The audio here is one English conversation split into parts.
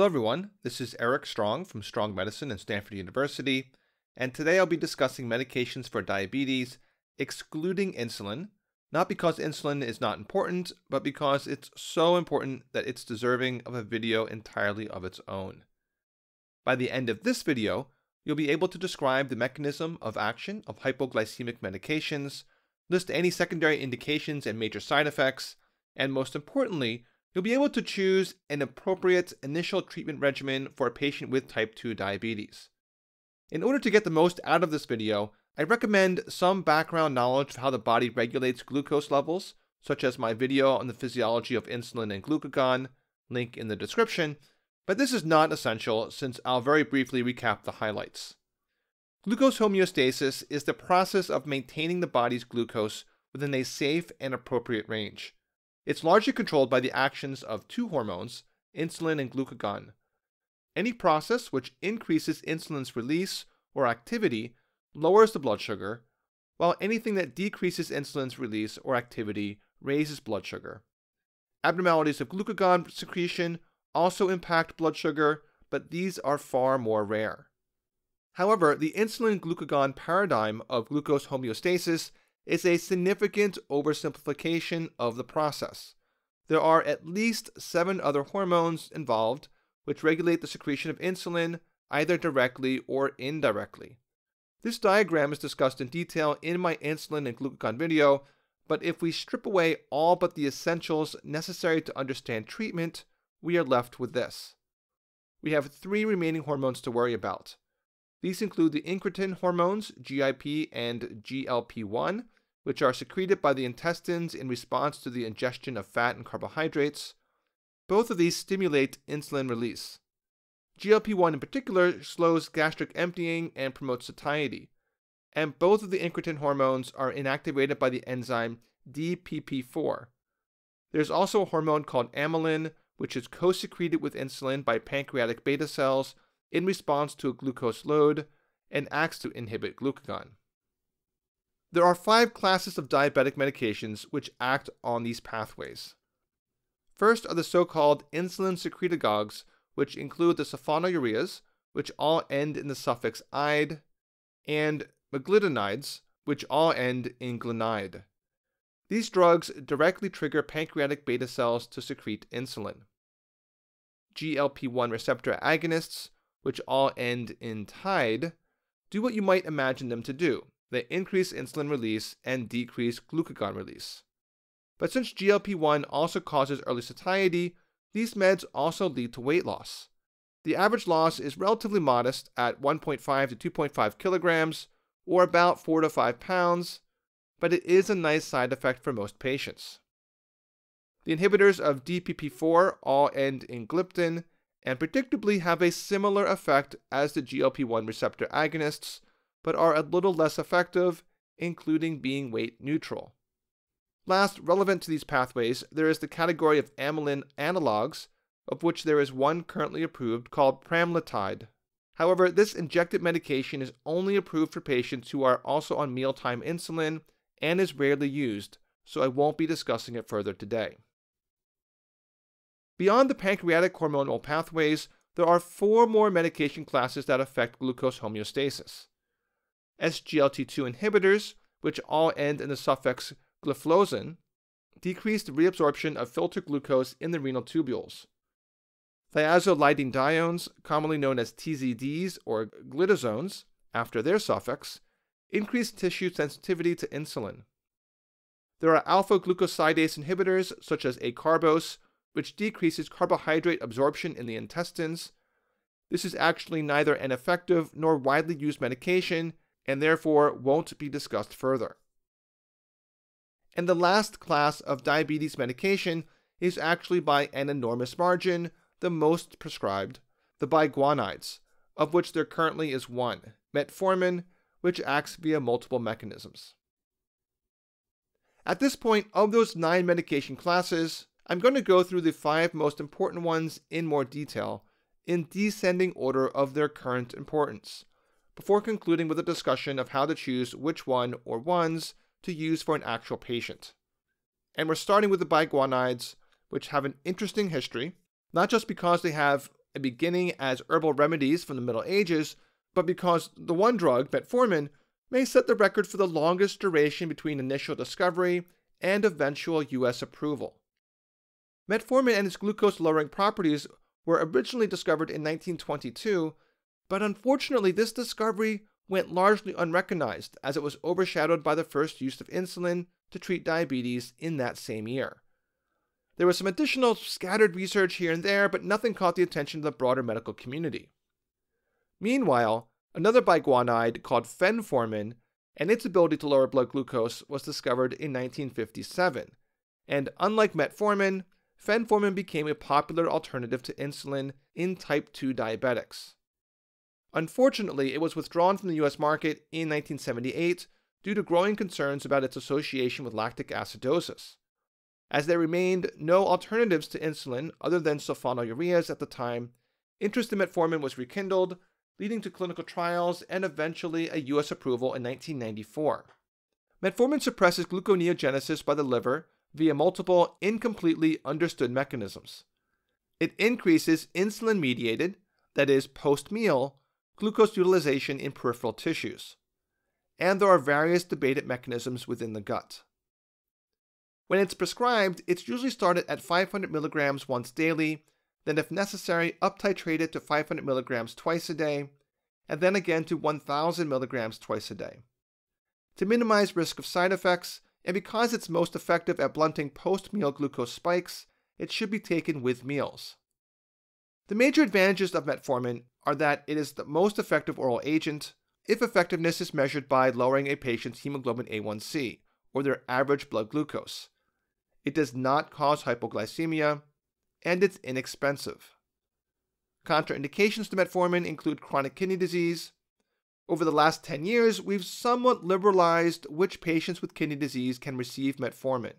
Hello everyone, this is Eric Strong from Strong Medicine and Stanford University, and today I'll be discussing medications for diabetes, excluding insulin, not because insulin is not important, but because it's so important that it's deserving of a video entirely of its own. By the end of this video, you'll be able to describe the mechanism of action of hypoglycemic medications, list any secondary indications and major side effects, and most importantly, you'll be able to choose an appropriate initial treatment regimen for a patient with type 2 diabetes. In order to get the most out of this video, I recommend some background knowledge of how the body regulates glucose levels, such as my video on the physiology of insulin and glucagon, link in the description, but this is not essential since I'll very briefly recap the highlights. Glucose homeostasis is the process of maintaining the body's glucose within a safe and appropriate range. It's largely controlled by the actions of two hormones, insulin and glucagon. Any process which increases insulin's release or activity lowers the blood sugar, while anything that decreases insulin's release or activity raises blood sugar. Abnormalities of glucagon secretion also impact blood sugar, but these are far more rare. However, the insulin-glucagon paradigm of glucose homeostasis is a significant oversimplification of the process. There are at least 7 other hormones involved which regulate the secretion of insulin either directly or indirectly. This diagram is discussed in detail in my insulin and glucagon video, but if we strip away all but the essentials necessary to understand treatment, we are left with this. We have 3 remaining hormones to worry about. These include the incretin hormones, GIP and GLP-1, which are secreted by the intestines in response to the ingestion of fat and carbohydrates. Both of these stimulate insulin release. GLP-1 in particular slows gastric emptying and promotes satiety. And both of the incretin hormones are inactivated by the enzyme DPP-4. There's also a hormone called amylin, which is co-secreted with insulin by pancreatic beta cells in response to a glucose load and acts to inhibit glucagon. There are 5 classes of diabetic medications which act on these pathways. First are the so-called insulin secretagogues, which include the sulfonylureas, which all end in the suffix "-ide", and meglitinides, which all end in -glinide. These drugs directly trigger pancreatic beta cells to secrete insulin. GLP-1 receptor agonists, which all end in tide, do what you might imagine them to do. They increase insulin release and decrease glucagon release. But since GLP-1 also causes early satiety, these meds also lead to weight loss. The average loss is relatively modest at 1.5 to 2.5 kilograms, or about 4 to 5 pounds, but it is a nice side effect for most patients. The inhibitors of DPP-4 all end in gliptin, and predictably have a similar effect as the GLP-1 receptor agonists, but are a little less effective, including being weight neutral. Last, relevant to these pathways, there is the category of amylin analogs, of which there is one currently approved called pramlintide. However, this injected medication is only approved for patients who are also on mealtime insulin and is rarely used, so I won't be discussing it further today. Beyond the pancreatic hormonal pathways, there are 4 more medication classes that affect glucose homeostasis. SGLT2 inhibitors, which all end in the suffix gliflozin, decrease the reabsorption of filtered glucose in the renal tubules. Thiazolidinediones, commonly known as tzds or glitazones after their suffix, increase tissue sensitivity to insulin. There are alpha-glucosidase inhibitors such as acarbose, which decreases carbohydrate absorption in the intestines. This is actually neither an effective nor widely used medication, and therefore won't be discussed further. And the last class of diabetes medication is actually, by an enormous margin, the most prescribed, the biguanides, of which there currently is one, metformin, which acts via multiple mechanisms. At this point, of those 9 medication classes, I'm going to go through the 5 most important ones in more detail, in descending order of their current importance, before concluding with a discussion of how to choose which one or ones to use for an actual patient. And we're starting with the biguanides, which have an interesting history, not just because they have beginning as herbal remedies from the Middle Ages, but because the one drug, metformin, may set the record for the longest duration between initial discovery and eventual U.S. approval. Metformin and its glucose-lowering properties were originally discovered in 1922, but unfortunately this discovery went largely unrecognized as it was overshadowed by the first use of insulin to treat diabetes in that same year. There was some additional scattered research here and there, but nothing caught the attention of the broader medical community. Meanwhile, another biguanide called phenformin and its ability to lower blood glucose was discovered in 1957, and unlike metformin, phenformin became a popular alternative to insulin in type 2 diabetics. Unfortunately, it was withdrawn from the US market in 1978 due to growing concerns about its association with lactic acidosis, as there remained no alternatives to insulin other than sulfonylureas at the time. Interest in metformin was rekindled, leading to clinical trials and eventually a US approval in 1994. Metformin suppresses gluconeogenesis by the liver via multiple incompletely understood mechanisms. It increases insulin-mediated, that is, post-meal, glucose utilization in peripheral tissues, and there are various debated mechanisms within the gut. When it's prescribed, it's usually started at 500 milligrams once daily, then if necessary, up-titrate it to 500 milligrams twice a day, and then again to 1,000 milligrams twice a day. To minimize risk of side effects, and because it's most effective at blunting post-meal glucose spikes, it should be taken with meals. The major advantages of metformin are that it is the most effective oral agent if effectiveness is measured by lowering a patient's hemoglobin A1C, or their average blood glucose. It does not cause hypoglycemia, and it's inexpensive. Contraindications to metformin include chronic kidney disease. Over the last 10 years, we've somewhat liberalized which patients with kidney disease can receive metformin.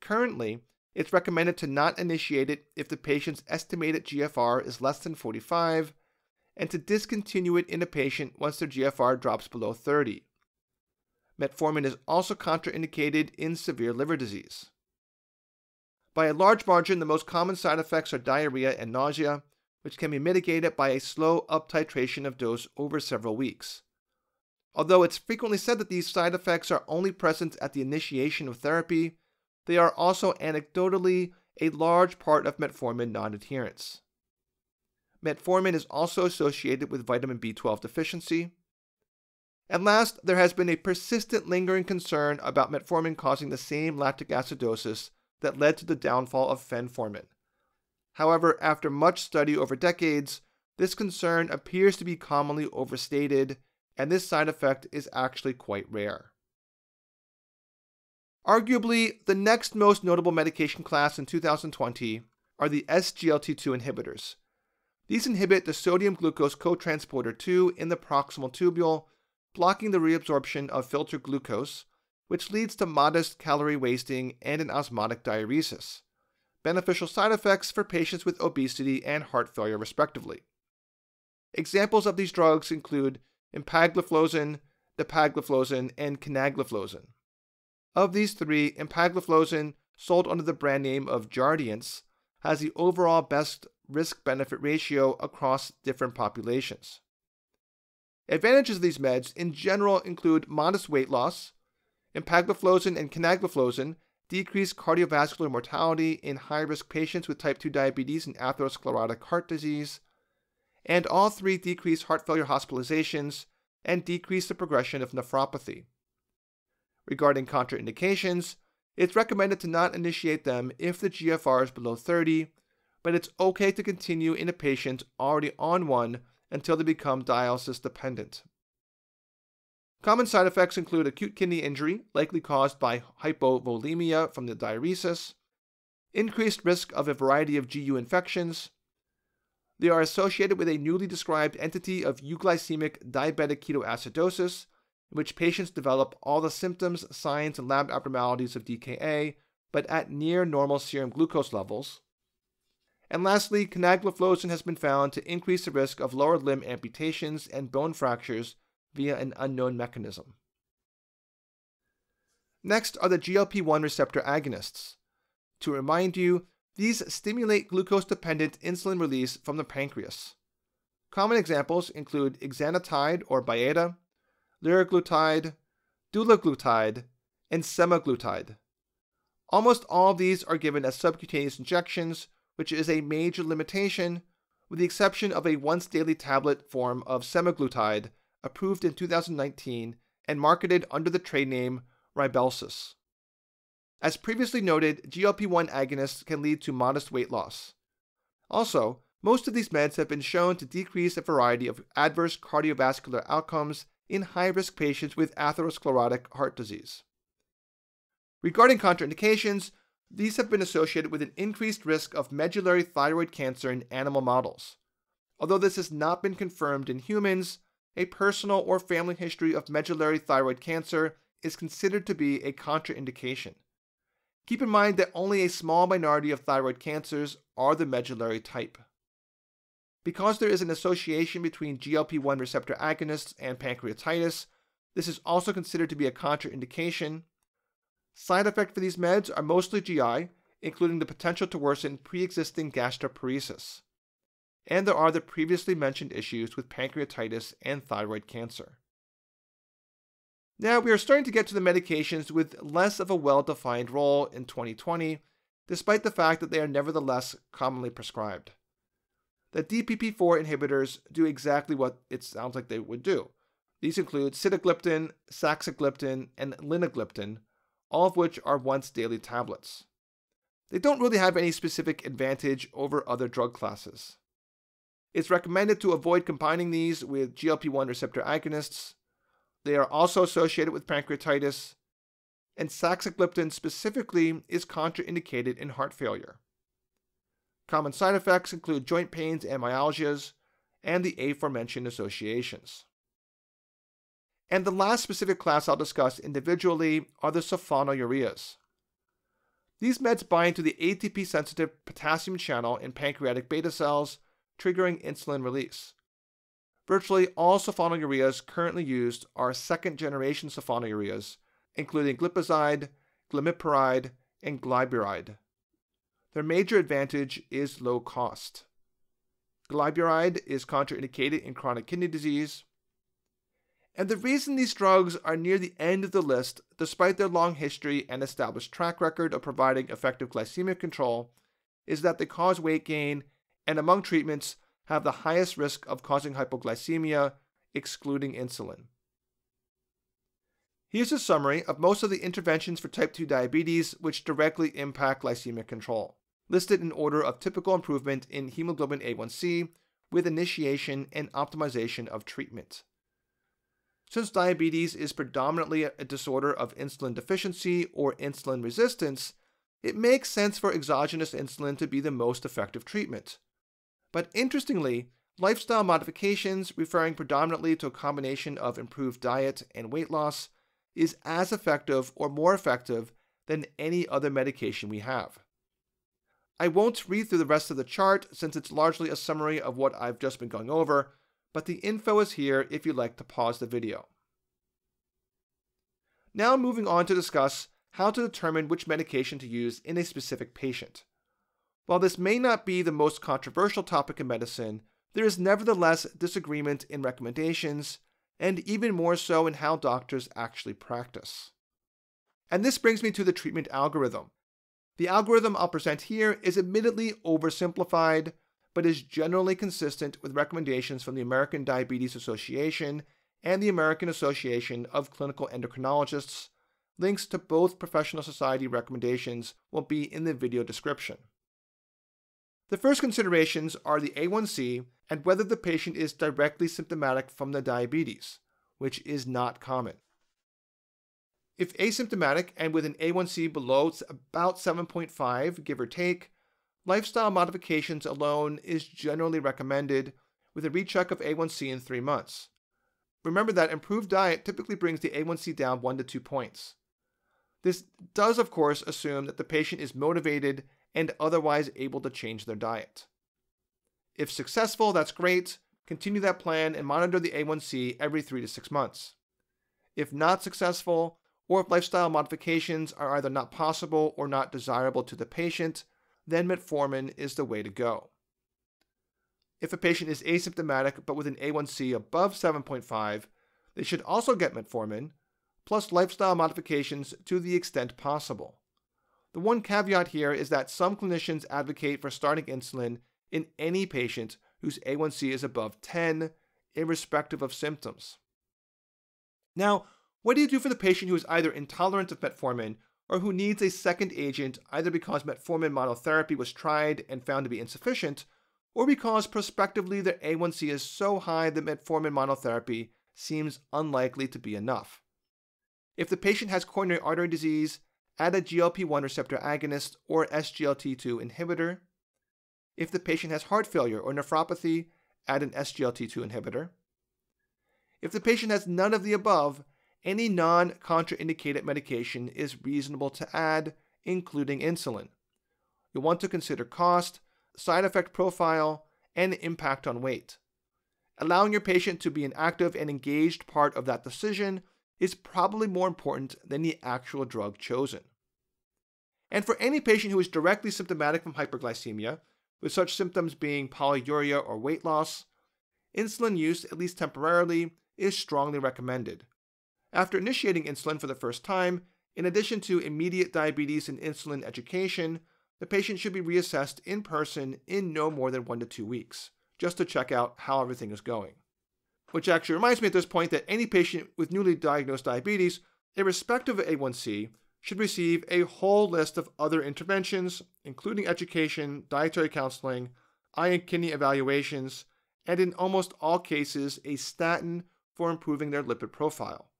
Currently, it's recommended to not initiate it if the patient's estimated GFR is less than 45, and to discontinue it in a patient once their GFR drops below 30. Metformin is also contraindicated in severe liver disease. By a large margin, the most common side effects are diarrhea and nausea, which can be mitigated by a slow up-titration of dose over several weeks. Although it's frequently said that these side effects are only present at the initiation of therapy, they are also anecdotally a large part of metformin non-adherence. Metformin is also associated with vitamin B12 deficiency. And last, there has been a persistent lingering concern about metformin causing the same lactic acidosis that led to the downfall of phenformin. However, after much study over decades, this concern appears to be commonly overstated, and this side effect is actually quite rare. Arguably, the next most notable medication class in 2020 are the SGLT2 inhibitors. These inhibit the sodium-glucose cotransporter 2 in the proximal tubule, blocking the reabsorption of filtered glucose, which leads to modest calorie wasting and an osmotic diuresis, beneficial side effects for patients with obesity and heart failure respectively. Examples of these drugs include empagliflozin, dapagliflozin, and canagliflozin. Of these three, empagliflozin, sold under the brand name of Jardiance, has the overall best risk-benefit ratio across different populations. Advantages of these meds in general include modest weight loss. Empagliflozin and canagliflozin decrease cardiovascular mortality in high-risk patients with type 2 diabetes and atherosclerotic heart disease, and all three decrease heart failure hospitalizations and decrease the progression of nephropathy. Regarding contraindications, it's recommended to not initiate them if the GFR is below 30, but it's okay to continue in a patient already on one until they become dialysis-dependent. Common side effects include acute kidney injury, likely caused by hypovolemia from the diuresis, increased risk of a variety of GU infections. They are associated with a newly described entity of euglycemic diabetic ketoacidosis, in which patients develop all the symptoms, signs, and lab abnormalities of DKA, but at near normal serum glucose levels. And lastly, canagliflozin has been found to increase the risk of lower limb amputations and bone fractures via an unknown mechanism. Next are the GLP-1 receptor agonists. To remind you, These stimulate glucose-dependent insulin release from the pancreas. Common examples include exenatide or Byetta, liraglutide, dulaglutide, and semaglutide. Almost all of these are given as subcutaneous injections, which is a major limitation, with the exception of a once-daily tablet form of semaglutide, approved in 2019 and marketed under the trade name Rybelsus. As previously noted, GLP-1 agonists can lead to modest weight loss. Also, most of these meds have been shown to decrease a variety of adverse cardiovascular outcomes in high-risk patients with atherosclerotic heart disease. Regarding contraindications, these have been associated with an increased risk of medullary thyroid cancer in animal models. Although this has not been confirmed in humans, a personal or family history of medullary thyroid cancer is considered to be a contraindication. Keep in mind that only a small minority of thyroid cancers are the medullary type. Because there is an association between GLP-1 receptor agonists and pancreatitis, this is also considered to be a contraindication. Side effects for these meds are mostly GI, including the potential to worsen pre-existing gastroparesis. And there are the previously mentioned issues with pancreatitis and thyroid cancer. Now, we are starting to get to the medications with less of a well-defined role in 2020, despite the fact that they are nevertheless commonly prescribed. The DPP-4 inhibitors do exactly what it sounds like they would do. These include sitagliptin, saxagliptin, and linagliptin, all of which are once-daily tablets. They don't really have any specific advantage over other drug classes. It's recommended to avoid combining these with GLP-1 receptor agonists. They are also associated with pancreatitis, and saxagliptin specifically is contraindicated in heart failure. Common side effects include joint pains and myalgias, and the aforementioned associations. And the last specific class I'll discuss individually are the sulfonylureas. These meds bind to the ATP-sensitive potassium channel in pancreatic beta cells, triggering insulin release. Virtually all sulfonylureas currently used are second-generation sulfonylureas, including glipizide, glimepiride, and glyburide. Their major advantage is low cost. Glyburide is contraindicated in chronic kidney disease. And the reason these drugs are near the end of the list, despite their long history and established track record of providing effective glycemic control, is that they cause weight gain and, among treatments, have the highest risk of causing hypoglycemia, excluding insulin. Here's a summary of most of the interventions for type 2 diabetes which directly impact glycemic control, listed in order of typical improvement in hemoglobin A1C with initiation and optimization of treatment. Since diabetes is predominantly a disorder of insulin deficiency or insulin resistance, it makes sense for exogenous insulin to be the most effective treatment. But interestingly, lifestyle modifications, referring predominantly to a combination of improved diet and weight loss, is as effective or more effective than any other medication we have. I won't read through the rest of the chart since it's largely a summary of what I've just been going over, but the info is here if you'd like to pause the video. Now moving on to discuss how to determine which medication to use in a specific patient. While this may not be the most controversial topic in medicine, there is nevertheless disagreement in recommendations, and even more so in how doctors actually practice. And this brings me to the treatment algorithm. The algorithm I'll present here is admittedly oversimplified, but is generally consistent with recommendations from the American Diabetes Association and the American Association of Clinical Endocrinologists. Links to both professional society recommendations will be in the video description. The first considerations are the A1C and whether the patient is directly symptomatic from the diabetes, which is not common. If asymptomatic and with an A1C below about 7.5, give or take, lifestyle modifications alone is generally recommended with a recheck of A1C in 3 months. Remember that improved diet typically brings the A1C down 1 to 2 points. This does, of course, assume that the patient is motivated and otherwise able to change their diet. If successful, that's great. Continue that plan and monitor the A1C every 3 to 6 months. If not successful, or if lifestyle modifications are either not possible or not desirable to the patient, then metformin is the way to go. If a patient is asymptomatic but with an A1C above 7.5, they should also get metformin, plus lifestyle modifications to the extent possible. The one caveat here is that some clinicians advocate for starting insulin in any patient whose A1C is above 10, irrespective of symptoms. Now, what do you do for the patient who is either intolerant of metformin or who needs a second agent either because metformin monotherapy was tried and found to be insufficient, or because prospectively their A1C is so high that metformin monotherapy seems unlikely to be enough? If the patient has coronary artery disease, add a GLP-1 receptor agonist or SGLT2 inhibitor. If the patient has heart failure or nephropathy, add an SGLT2 inhibitor. If the patient has none of the above, any non-contraindicated medication is reasonable to add, including insulin. You'll want to consider cost, side effect profile, and impact on weight. Allowing your patient to be an active and engaged part of that decision is probably more important than the actual drug chosen. And for any patient who is directly symptomatic from hyperglycemia, with such symptoms being polyuria or weight loss, insulin use, at least temporarily, is strongly recommended. After initiating insulin for the first time, in addition to immediate diabetes and insulin education, the patient should be reassessed in person in no more than 1 to 2 weeks, just to check out how everything is going. Which actually reminds me at this point that any patient with newly diagnosed diabetes, irrespective of A1C, should receive a whole list of other interventions, including education, dietary counseling, eye and kidney evaluations, and in almost all cases, a statin for improving their lipid profile,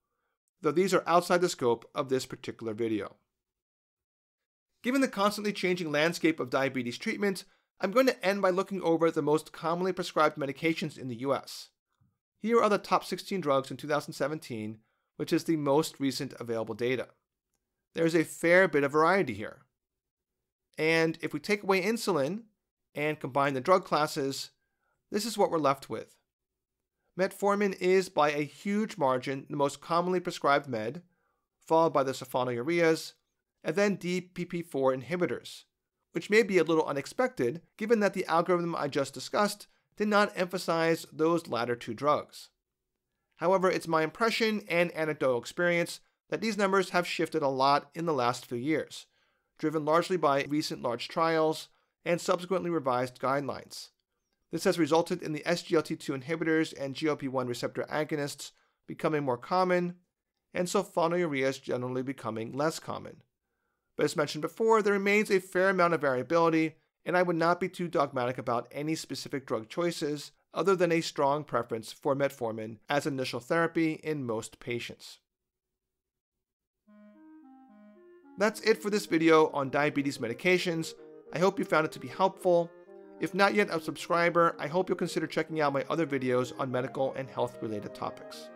though these are outside the scope of this particular video. Given the constantly changing landscape of diabetes treatment, I'm going to end by looking over the most commonly prescribed medications in the US. Here are the top 16 drugs in 2017, which is the most recent available data. There's a fair bit of variety here. And if we take away insulin and combine the drug classes, this is what we're left with. Metformin is by a huge margin the most commonly prescribed med, followed by the sulfonylureas, and then DPP-4 inhibitors, which may be a little unexpected given that the algorithm I just discussed did not emphasize those latter two drugs. However, it's my impression and anecdotal experience that these numbers have shifted a lot in the last few years, driven largely by recent large trials and subsequently revised guidelines. This has resulted in the SGLT2 inhibitors and GLP-1 receptor agonists becoming more common, and sulfonylureas generally becoming less common. But as mentioned before, there remains a fair amount of variability, and I would not be too dogmatic about any specific drug choices other than a strong preference for metformin as initial therapy in most patients. That's it for this video on diabetes medications. I hope you found it to be helpful. If not yet a subscriber, I hope you'll consider checking out my other videos on medical and health related topics.